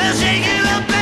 We'll shake it up.